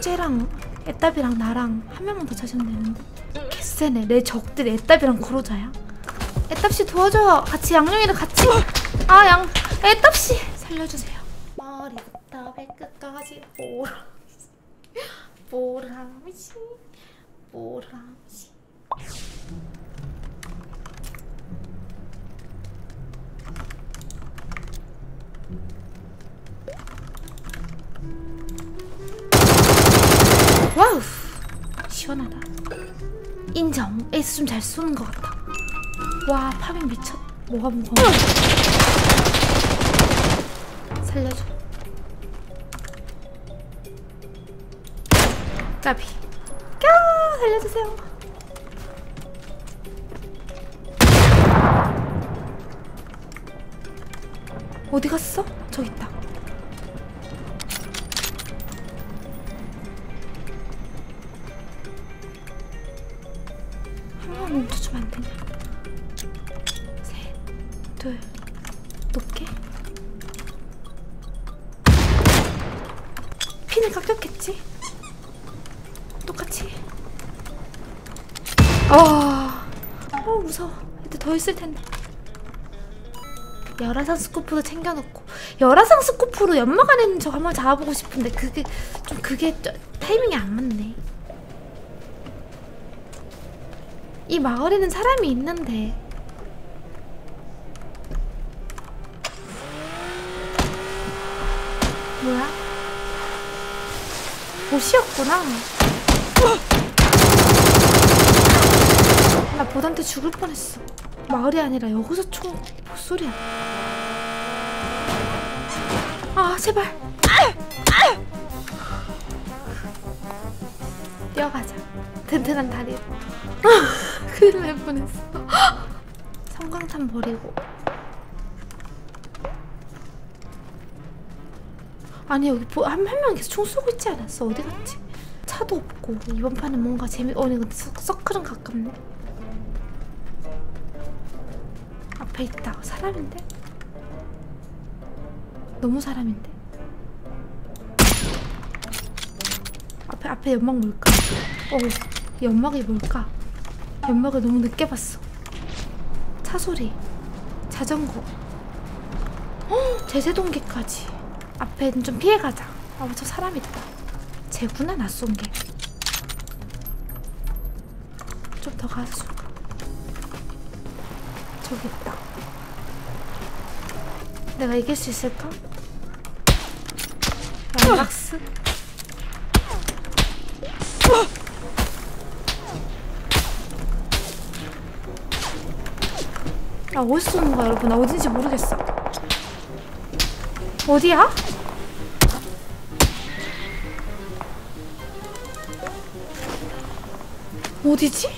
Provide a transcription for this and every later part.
쟤랑 애따비랑 나랑 한 명만 더 찾으면 되는데. 개쎄네. 내 적들 애따비랑 고로자야. 애따씨 도와줘요. 같이 양룡이랑 같이. 아 양 애따씨 살려주세요. 머리부터 발끝까지 보람씨. 와우! 시원하다. 인정. 에이스 좀 잘 쏘는 것 같다. 와, 파밍 미쳤. 뭐가 무거워. 살려줘. 까비. 까! 살려주세요. 어디 갔어? 저기 있다. 멈춰주면 안 되냐? 셋, 둘, 높게. 핀을 깎였겠지? 똑같이. 어 무서워. 애들 더 있을 텐데. 열화상 스코프도 챙겨놓고. 열화상 스코프로 연막 안에 있는 저 한번 잡아보고 싶은데 그게 타이밍이 안 맞네. 이 마을에는 사람이 있는데. 뭐야? 보시였구나. 나 보단테 죽을 뻔했어. 마을이 아니라 여기서 총 목소리야. 아 제발. 뛰어가자. 튼튼한 다리로. 큰일 날 뻔했어. 성광탄 버리고. 아니 여기 한 명 계속 총 쏘고 있지 않았어? 어디 갔지? 차도 없고. 이번 판은 뭔가 아니 근데 서클은 가깝네. 앞에 있다. 사람인데? 너무 사람인데? 앞에 연막 뭘까? 연막이 뭘까? 연막을 너무 늦게 봤어. 차소리, 자전거, 제세동계까지. 앞에는 좀 피해가자. 아, 저 사람이다. 쟤구나 나 쏜 게. 좀 더 가서 쏠까? 저기 있다. 내가 이길 수 있을까? 연락스. 나 어디서 쏘는 거야, 여러분? 나 어딘지 모르겠어. 어디야? 어디지?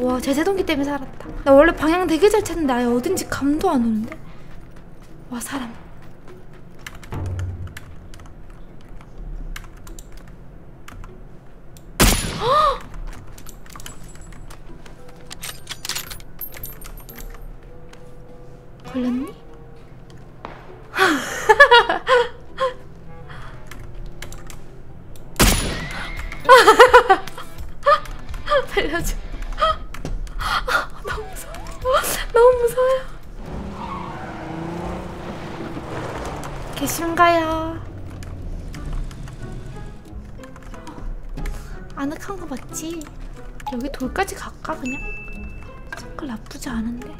와, 제세동기 때문에 살았다. 나 원래 방향 되게 잘 찾는데 아예 어딘지 감도 안 오는데? 와, 사람. 걸렸니? 살려줘. 너무 무서워. 너무 무서워요. 계신가요? 아늑한 거 맞지? 여기 돌까지 갈까 그냥? 정말 나쁘지 않은데.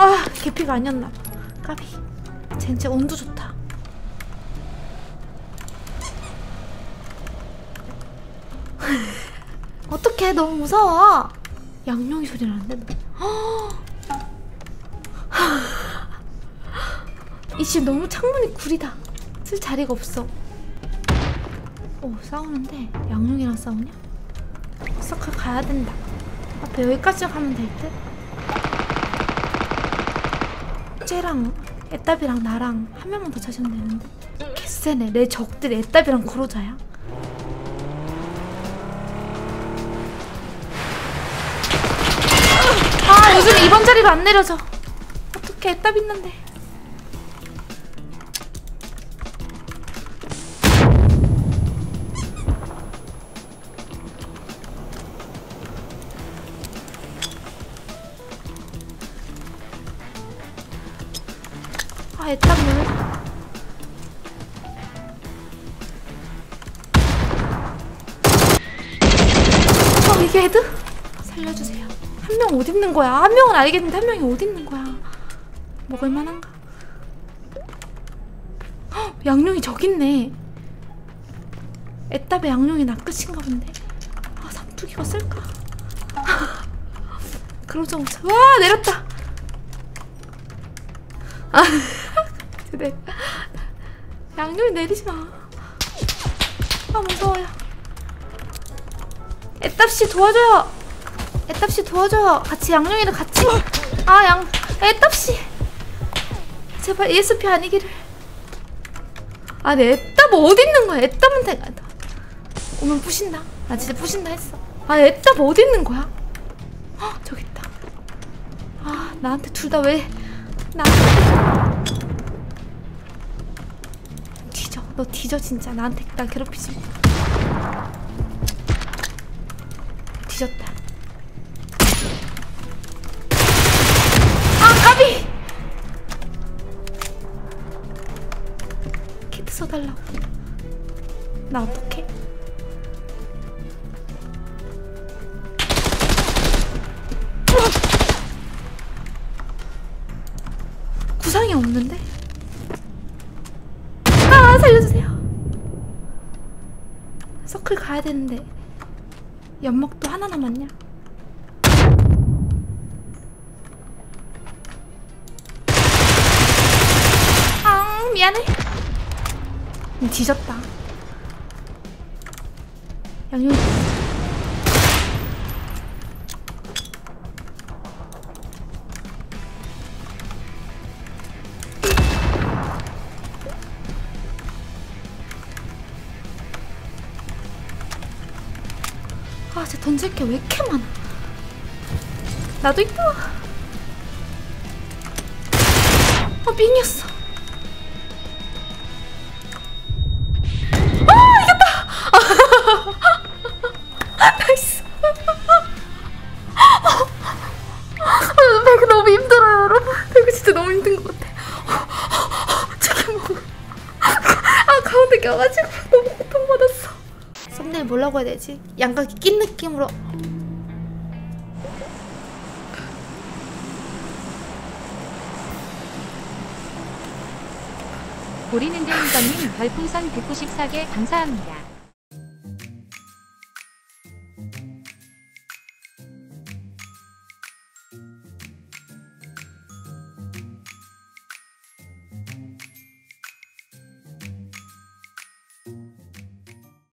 아, 개피가 아니었나 봐. 까비. 쟤 온도 좋다. 어떡해, 너무 무서워. 양룡이 소리 나는데. 이 집 너무 창문이 구리다. 쓸 자리가 없어. 오, 싸우는데. 양룡이랑 싸우냐? 썩 가야 된다. 앞에 여기까지 가면 될 듯? 쟤랑 애따비랑 나랑 한 명만 더 찾으면 되는데. 개쎄네. 내 적들 애따비랑 고로자야. 무슨 이번 자리로 안 내려져. 어떻게 애답 있는데. 아, 애답 뭐야? 이게 헤드? 살려주세요. 한 명 어디 있는 거야? 한 명은 알겠는데 한 명이 어디 있는 거야? 먹을만한가? 헉, 양룡이 저기 있네. 애답에 양룡이 낚으신가 본데. 아, 삼투기가 쓸까? 그러자 없어. 와, 내렸다. 아, 그래. 양룡이 내리지 마. 아, 무서워요. 애답씨 도와줘요. 애답씨 도와줘요. 같이 양룡이랑 같이. 아, 양 애답씨 제발 ESP 아니기를. 아니, 애답 어디 있는 거야? 애답은 오면 부신다. 나 진짜 부신다 했어. 아니, 애답 어디 있는 거야? 헉, 저기 있다. 아, 나한테 둘 다 왜 나한테 뒤져. 너 뒤져 진짜. 나한테 나 괴롭히지 마. 뒤졌다. 아, 까비! 키트 써달라고. 나 어떡해? 구상이 없는데? 아, 살려주세요. 서클 가야 되는데. 연막도 하나 남았냐? 아, 미안해. 뒤졌다. 양념. 아, 쟤 던질 게 왜 이렇게 많아? 나도 있다. 아, 빙이었어. 아, 이겼다. 나이스. 배구 너무 힘들어요, 여러분. 배구 진짜 너무 힘든 것 같아. 저기 뭐. 아, 가운데 껴가지고 너무 고통받았어. 썸네일 뭐라고 해야 되지? 양각이 낀 느낌으로. 보리는데 인선님 별풍선 194개 감사합니다.